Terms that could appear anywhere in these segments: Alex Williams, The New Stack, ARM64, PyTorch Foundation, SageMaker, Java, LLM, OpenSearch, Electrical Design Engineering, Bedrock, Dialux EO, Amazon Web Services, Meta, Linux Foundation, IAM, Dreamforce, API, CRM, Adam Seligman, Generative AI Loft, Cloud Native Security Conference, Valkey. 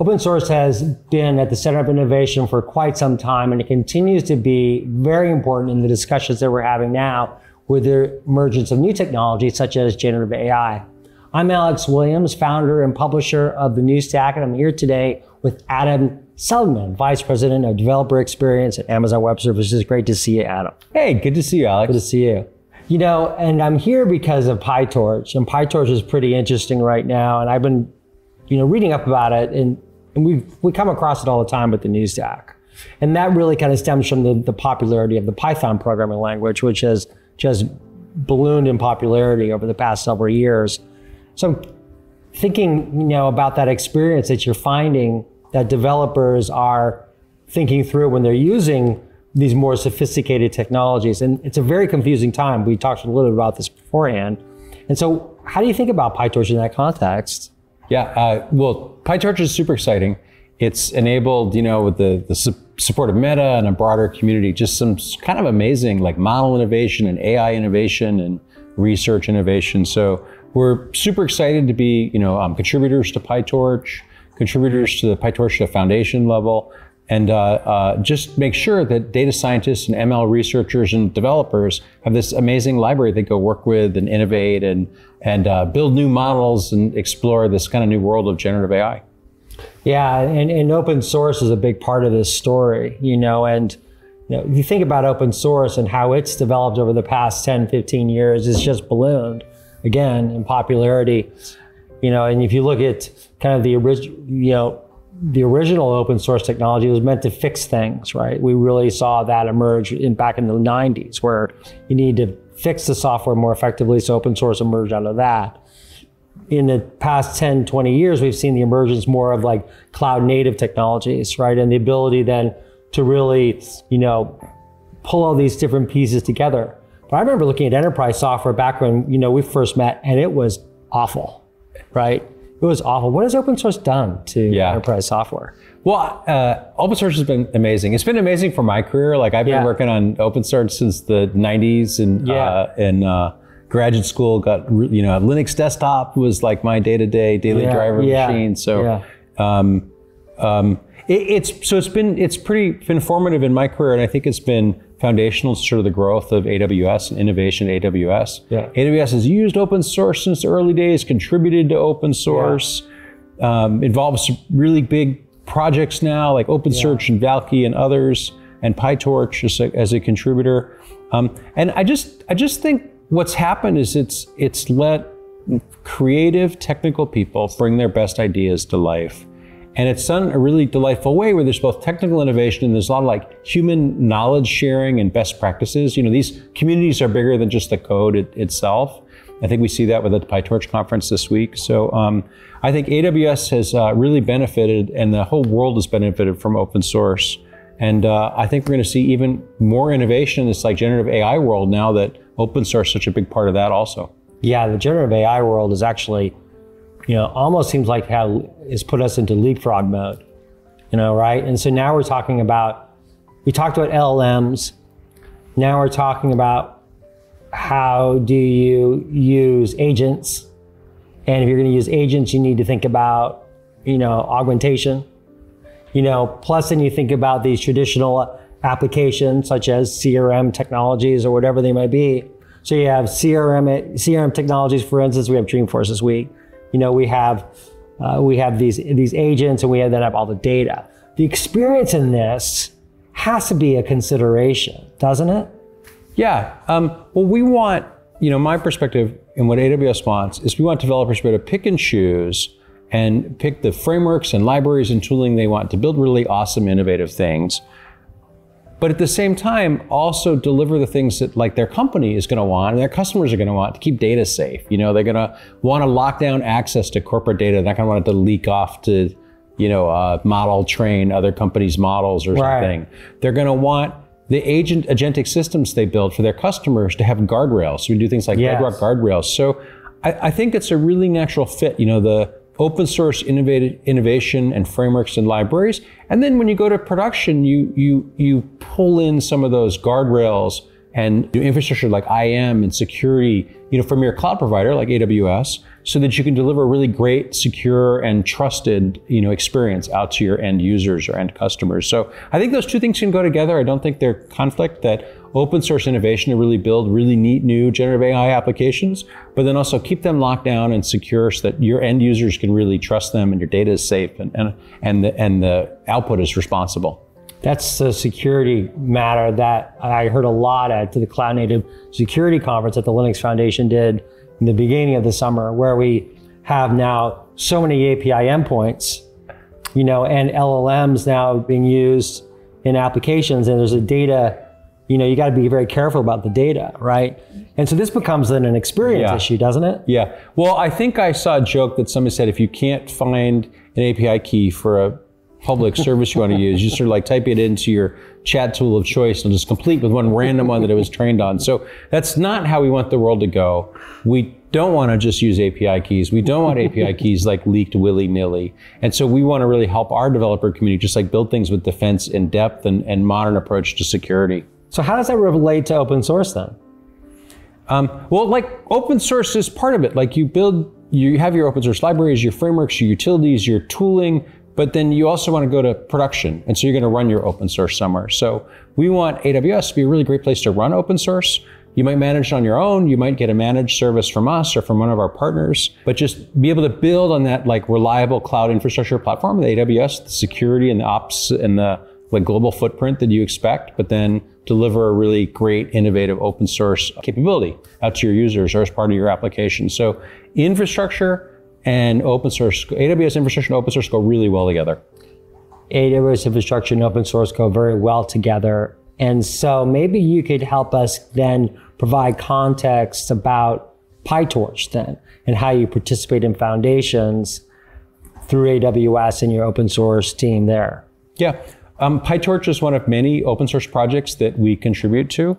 Open source has been at the center of innovation for quite some time, and it continues to be very important in the discussions that we're having now with the emergence of new technologies such as generative AI. I'm Alex Williams, founder and publisher of The New Stack, and I'm here today with Adam Seligman, Vice President of Developer Experience at Amazon Web Services. Great to see you, Adam. Hey, good to see you, Alex. Good to see you. You know, and I'm here because of PyTorch, and PyTorch is pretty interesting right now, and I've been, you know, reading up about it, and we come across it all the time with the New Stack. And that really kind of stems from the popularity of the Python programming language, which has just ballooned in popularity over the past several years. So I'm thinking, you know, about that experience that you're finding that developers are thinking through when they're using these more sophisticated technologies. And it's a very confusing time. We talked a little bit about this beforehand. And so how do you think about PyTorch in that context? Yeah, well, PyTorch is super exciting. It's enabled, you know, with the support of Meta and a broader community, just some kind of amazing like model innovation and AI innovation and research innovation. So we're super excited to be, you know, contributors to PyTorch, contributors to the PyTorch Foundation level, and just make sure that data scientists and ML researchers and developers have this amazing library they go work with and innovate and build new models and explore this kind of new world of generative AI. Yeah, and open source is a big part of this story, you know, and you know, if you think about open source and how it's developed over the past 10, 15 years, it's just ballooned, again, in popularity. You know, and if you look at kind of the original, you know, the original open source technology was meant to fix things, right? We really saw that emerge back in the 90s, where you need to fix the software more effectively, so open source emerged out of that. In the past 10, 20 years, we've seen the emergence more of like cloud native technologies, right? And the ability then to really, you know, pull all these different pieces together. But I remember looking at enterprise software back when, you know, we first met, and it was awful, right? It was awful. What has open source done to enterprise software? Well, open source has been amazing. It's been amazing for my career. Like I've been working on open source since the 90s and graduate school, got, you know, Linux desktop was like my day-to-day daily driver machine. So, it's been formative in my career, and I think it's been foundational to sort of the growth of AWS and innovation at AWS. Yeah. AWS has used open source since the early days, contributed to open source, involves some really big projects now like OpenSearch and Valkey and others, and PyTorch as a contributor. And I just think what's happened is it's let creative technical people bring their best ideas to life. And it's done a really delightful way where there's both technical innovation and there's a lot of like human knowledge sharing and best practices. You know, these communities are bigger than just the code itself. I think we see that with the PyTorch conference this week. So I think AWS has really benefited, and the whole world has benefited from open source. And I think we're going to see even more innovation in this like generative AI world now that open source is such a big part of that also. Yeah, the generative AI world is actually, you know, almost seems like how it's put us into leapfrog mode, you know, right? And so now we're talking about, we talked about LLMs. Now we're talking about how do you use agents? And if you're going to use agents, you need to think about, you know, augmentation, you know, plus then you think about these traditional applications such as CRM technologies or whatever they might be. So you have CRM technologies, for instance, we have Dreamforce this week. You know, we have these agents, and we then have all the data. The experience in this has to be a consideration, doesn't it? Yeah. Well, we want, you know, my perspective and what AWS wants is we want developers to be able to pick and choose and pick the frameworks and libraries and tooling they want to build really awesome, innovative things. But at the same time, also deliver the things that like their company is going to want and their customers are going to want to keep data safe. You know, they're going to want to lock down access to corporate data. They're not going to want it to leak off to, you know, model train other companies' models or something. They're going to want the agentic systems they build for their customers to have guardrails. So we do things like Bedrock guardrails. So I think it's a really natural fit. You know, the open source innovation and frameworks and libraries. And then when you go to production, you pull in some of those guardrails and do infrastructure like IAM and security, from your cloud provider like AWS, so that you can deliver a really great, secure, and trusted, experience out to your end users or end customers. So I think those two things can go together. I don't think they're conflict. That open source innovation to really build really neat new generative AI applications, but then also keep them locked down and secure so that your end users can really trust them and your data is safe and the output is responsible. That's the security matter that I heard a lot at the Cloud Native Security Conference that the Linux Foundation did in the beginning of the summer, where we have now so many API endpoints, and LLMs now being used in applications, and there's a data, you got to be very careful about the data, right? And so this becomes then an experience issue, doesn't it? Yeah. Well, I think I saw a joke that somebody said, if you can't find an API key for a public service you want to use, you sort of like type it into your chat tool of choice and just complete with one random one that it was trained on. So that's not how we want the world to go. We don't want to just use API keys. We don't want API keys like leaked willy-nilly. And so we want to really help our developer community just like build things with defense in depth and modern approach to security. So how does that relate to open source then? Well, like open source is part of it. Like you have your open source libraries, your frameworks, your utilities, your tooling, but then you also want to go to production. And so you're going to run your open source somewhere. So we want AWS to be a really great place to run open source. You might manage it on your own. You might get a managed service from us or from one of our partners, but just be able to build on that like reliable cloud infrastructure platform, the AWS, the security and the ops and the like global footprint that you expect, but then deliver a really great, innovative open source capability out to your users or as part of your application. So infrastructure, and open source, AWS infrastructure and open source go really well together. AWS infrastructure and open source go very well together. And so maybe you could help us then provide context about PyTorch then, and how you participate in foundations through AWS and your open source team there. Yeah, PyTorch is one of many open source projects that we contribute to.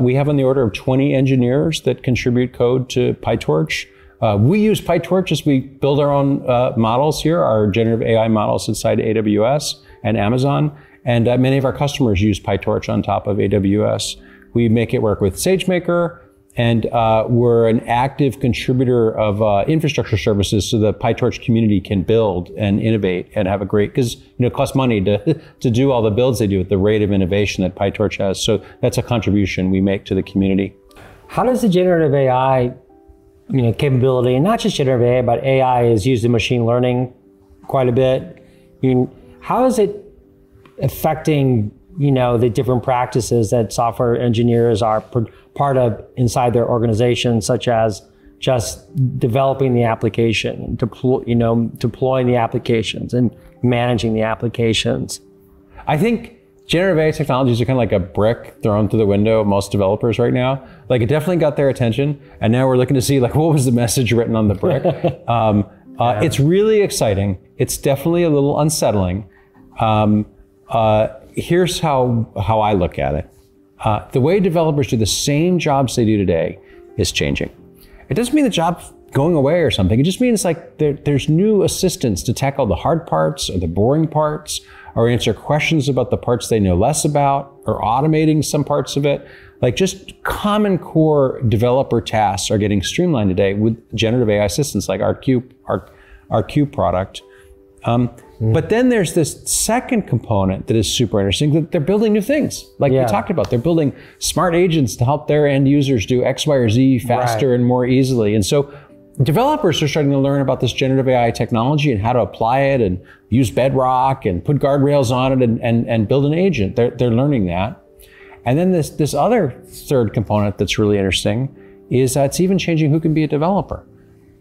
We have on the order of 20 engineers that contribute code to PyTorch. We use PyTorch as we build our own models here, our generative AI models inside AWS and Amazon. And many of our customers use PyTorch on top of AWS. We make it work with SageMaker, and we're an active contributor of infrastructure services so the PyTorch community can build and innovate and have a great, because it costs money to do all the builds they do at the rate of innovation that PyTorch has. So that's a contribution we make to the community. How does the generative AI capability, and not just generative AI, but AI is used in machine learning quite a bit. How is it affecting, the different practices that software engineers are part of inside their organization, such as just developing the application, deploying the applications and managing the applications? I think generative AI technologies are kind of like a brick thrown through the window of most developers right now. Like it definitely got their attention, and now we're looking to see like what was the message written on the brick. It's really exciting. It's definitely a little unsettling. Here's how I look at it. The way developers do the same jobs they do today is changing. It doesn't mean the job's going away or something. It just means like there's new assistants to tackle the hard parts or the boring parts, or answer questions about the parts they know less about, or automating some parts of it. Like just common core developer tasks are getting streamlined today with generative AI assistants like our Q product. But then there's this second component that is super interesting, that they're building new things. Like we talked about, they're building smart agents to help their end users do X, Y, or Z faster and more easily. And so developers are starting to learn about this generative AI technology and how to apply it and use Bedrock and put guardrails on it and build an agent. They're learning that. And then this other third component that's really interesting is that it's even changing who can be a developer.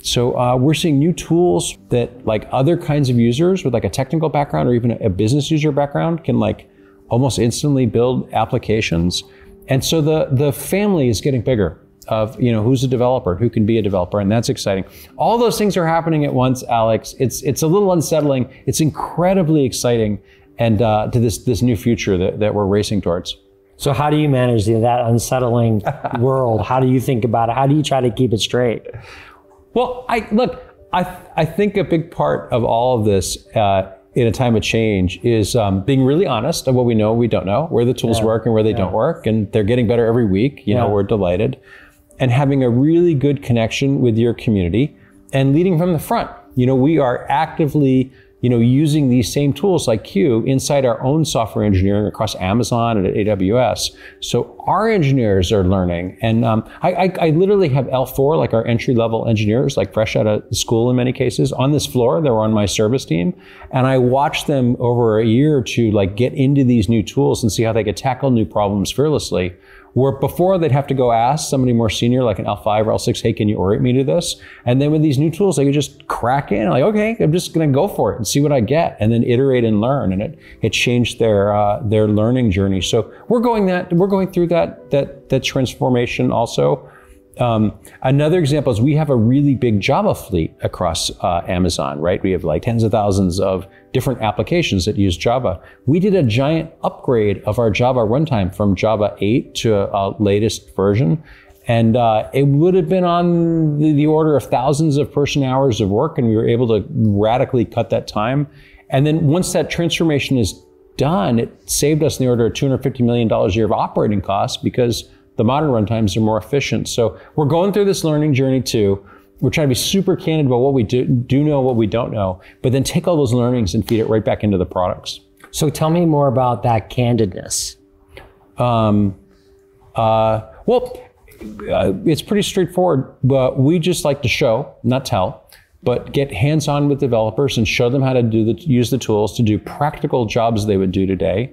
So we're seeing new tools that like other kinds of users with like a technical background or even a business user background can like almost instantly build applications. And so the family is getting bigger of who's a developer, who can be a developer, and that's exciting. All those things are happening at once, Alex. It's a little unsettling. It's incredibly exciting, and to this new future that we're racing towards. So how do you manage that unsettling world? How do you think about it? How do you try to keep it straight? Well, I think a big part of all of this in a time of change is being really honest of what we know, we don't know, where the tools work and where they don't work. And they're getting better every week. You know, we're delighted. And having a really good connection with your community and leading from the front. You know, we are actively, you know, using these same tools like Q inside our own software engineering across Amazon and at AWS. So our engineers are learning. And I literally have L4, like our entry level engineers, like fresh out of school in many cases, on this floor. They're on my service team. And I watch them over a year or two, like get into these new tools and see how they could tackle new problems fearlessly. Where before they'd have to go ask somebody more senior, like an L5 or L6, hey, can you orient me to this? And then with these new tools, I could just crack in, like, okay, I'm just gonna go for it and see what I get, and then iterate and learn. And it changed their learning journey. So we're going through that transformation also. Another example is we have a really big Java fleet across Amazon, right? We have like tens of thousands of different applications that use Java. We did a giant upgrade of our Java runtime from Java 8 to a latest version. And it would have been on the order of thousands of person hours of work, and we were able to radically cut that time. And then once that transformation is done, it saved us in the order of $250 million a year of operating costs because the modern runtimes are more efficient. So we're going through this learning journey too. We're trying to be super candid about what we do know, what we don't know, but then take all those learnings and feed it right back into the products. So tell me more about that candidness. It's pretty straightforward, but we just like to show, not tell, but get hands-on with developers and show them how to use the tools to do practical jobs they would do today.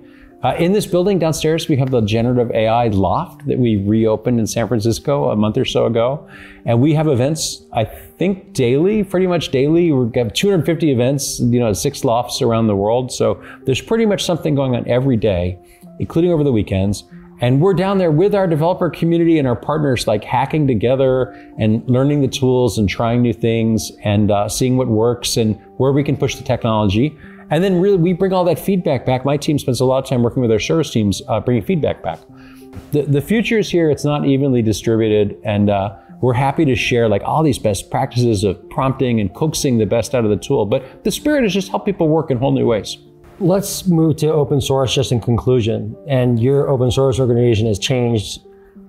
In this building downstairs, we have the Generative AI Loft that we reopened in San Francisco a month or so ago. And we have events, I think daily, pretty much daily. We have 250 events, you know, 6 lofts around the world. So there's pretty much something going on every day, including over the weekends. And we're down there with our developer community and our partners, like hacking together and learning the tools and trying new things and seeing what works and where we can push the technology. And then really, we bring all that feedback back. My team spends a lot of time working with our service teams, bringing feedback back. The future is here. It's not evenly distributed. And we're happy to share like all these best practices of prompting and coaxing the best out of the tool. But the spirit is just help people work in whole new ways. Let's move to open source just in conclusion. And your open source organization has changed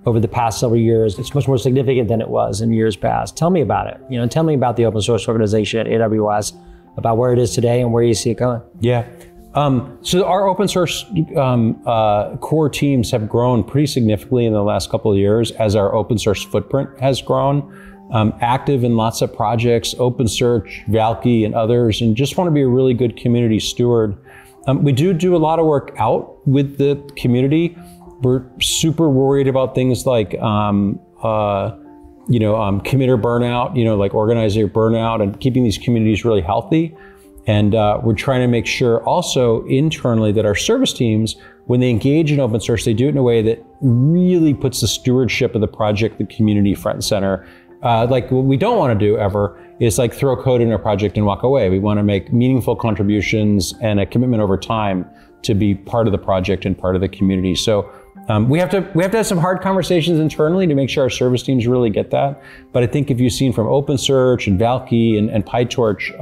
over the past several years. It's much more significant than it was in years past. Tell me about it. You know, tell me about the open source organization at AWS, about where it is today and where you see it going. Yeah, so our open source core teams have grown pretty significantly in the last couple of years as our open source footprint has grown. Active in lots of projects, OpenSearch, Valkey, and others, and just want to be a really good community steward. We do a lot of work out with the community. We're super worried about things like committer burnout, you know, like organizer burnout and keeping these communities really healthy. And we're trying to make sure also internally that our service teams, when they engage in open source, they do it in a way that really puts the stewardship of the project, the community front and center. Like what we don't want to do ever is like throw code in a project and walk away. We want to make meaningful contributions and a commitment over time to be part of the project and part of the community. So we have to have some hard conversations internally to make sure our service teams really get that. But I think if you've seen from OpenSearch and Valkey and PyTorch,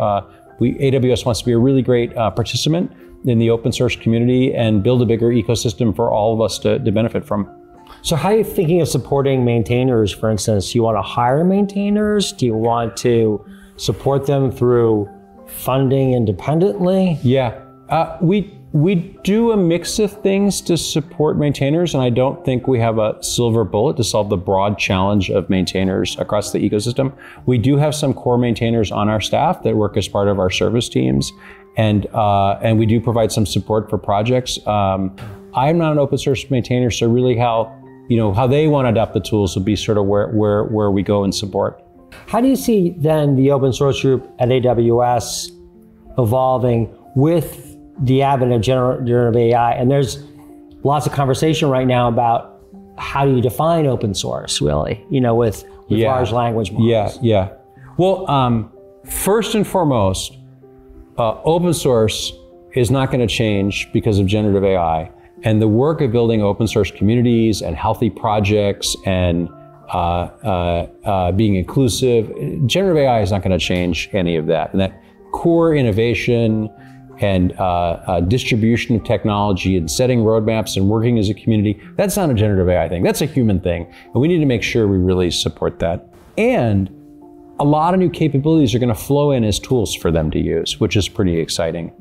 AWS wants to be a really great participant in the open source community and build a bigger ecosystem for all of us to benefit from. So how are you thinking of supporting maintainers, for instance? Do you want to hire maintainers? Do you want to support them through funding independently? Yeah, we do a mix of things to support maintainers, and I don't think we have a silver bullet to solve the broad challenge of maintainers across the ecosystem. We do have some core maintainers on our staff that work as part of our service teams, and we do provide some support for projects. I'm not an open source maintainer, so really how they want to adopt the tools will be sort of where we go and support. How do you see then the open source group at AWS evolving with the advent of generative AI? And there's lots of conversation right now about how do you define open source, really, you know, with large language models. Yeah. Well, first and foremost, open source is not going to change because of generative AI. And the work of building open source communities and healthy projects and being inclusive, generative AI is not going to change any of that. And that core innovation and distribution of technology and setting roadmaps and working as a community, that's not a generative AI thing. That's a human thing. And we need to make sure we really support that. And a lot of new capabilities are going to flow in as tools for them to use, which is pretty exciting.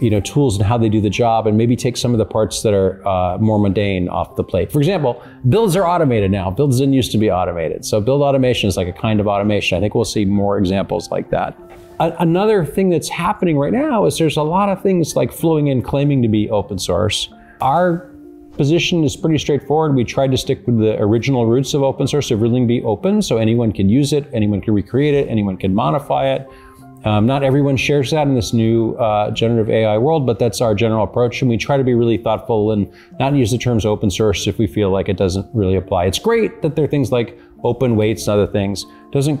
You know, tools and how they do the job, and maybe take some of the parts that are more mundane off the plate. For example, builds are automated now. Builds didn't used to be automated. So build automation is like a kind of automation. I think we'll see more examples like that. Another thing that's happening right now is there's a lot of things like flowing in claiming to be open source. Our position is pretty straightforward. We tried to stick with the original roots of open source, of really be open, so anyone can use it, anyone can recreate it, anyone can modify it. Not everyone shares that in this new generative AI world, but that's our general approach. And we try to be really thoughtful and not use the terms open source if we feel like it doesn't really apply. It's great that there are things like open weights and other things. Doesn't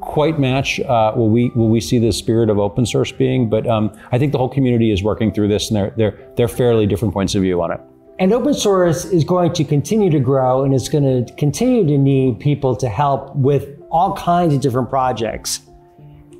quite match what we see the spirit of open source being, but I think the whole community is working through this, and they're fairly different points of view on it. And open source is going to continue to grow, and it's going to continue to need people to help with all kinds of different projects.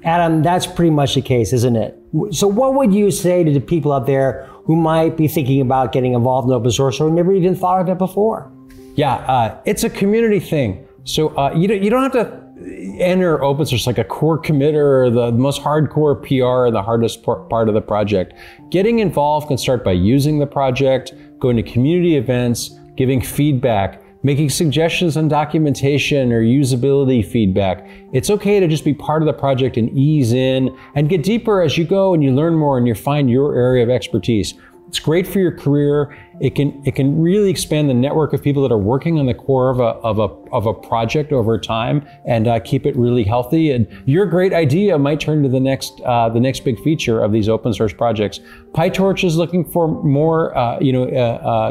Adam, that's pretty much the case, isn't it? So what would you say to the people out there who might be thinking about getting involved in open source or never even thought of it before? Yeah, it's a community thing. So you don't have to enter open source like a core committer or the most hardcore PR or the hardest part of the project. Getting involved can start by using the project, going to community events, giving feedback, making suggestions on documentation or usability feedback. It's okay to just be part of the project and ease in and get deeper as you go and you learn more and you find your area of expertise. It's great for your career. It can really expand the network of people that are working on the core of a project over time and keep it really healthy. And your great idea might turn to the next big feature of these open source projects. PyTorch is looking for more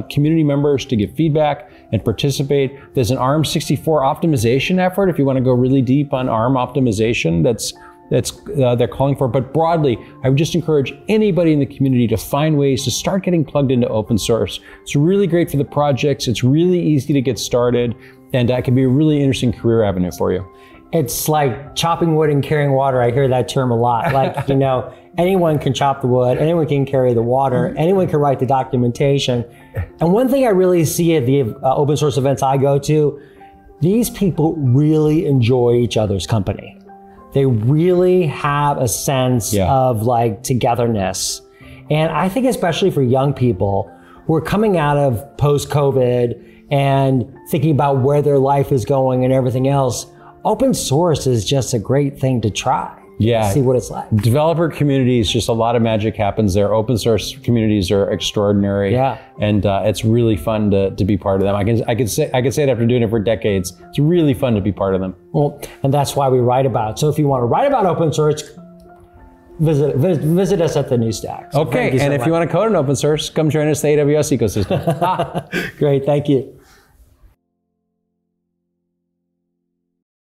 community members to give feedback and participate. There's an ARM64 optimization effort if you want to go really deep on ARM optimization. That's they're calling for, but broadly, I would just encourage anybody in the community to find ways to start getting plugged into open source. It's really great for the projects. It's really easy to get started, and that can be a really interesting career avenue for you. It's like chopping wood and carrying water. I hear that term a lot. Like, you know, anyone can chop the wood, anyone can carry the water, anyone can write the documentation. And one thing I really see at the open source events I go to, these people really enjoy each other's company. They really have a sense of like togetherness. And I think especially for young people who are coming out of post-COVID and thinking about where their life is going and everything else, open source is just a great thing to try. Yeah, see what it's like. Developer communities, just a lot of magic happens there. Open source communities are extraordinary. Yeah, and it's really fun to be part of them. I can say it after doing it for decades. It's really fun to be part of them. Well, and that's why we write about it. So if you want to write about open source, visit us at the New Stack. So okay, and if you want to code in open source, come join us in the AWS ecosystem. Great, thank you.